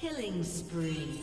Killing spree.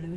Blue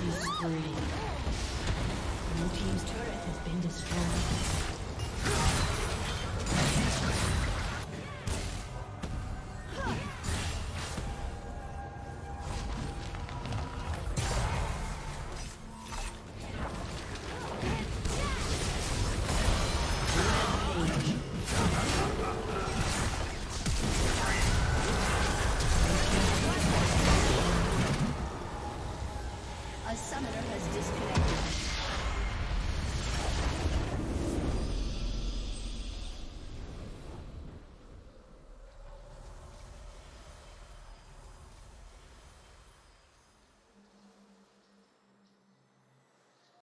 Killing spree. Blue team's turret has been destroyed.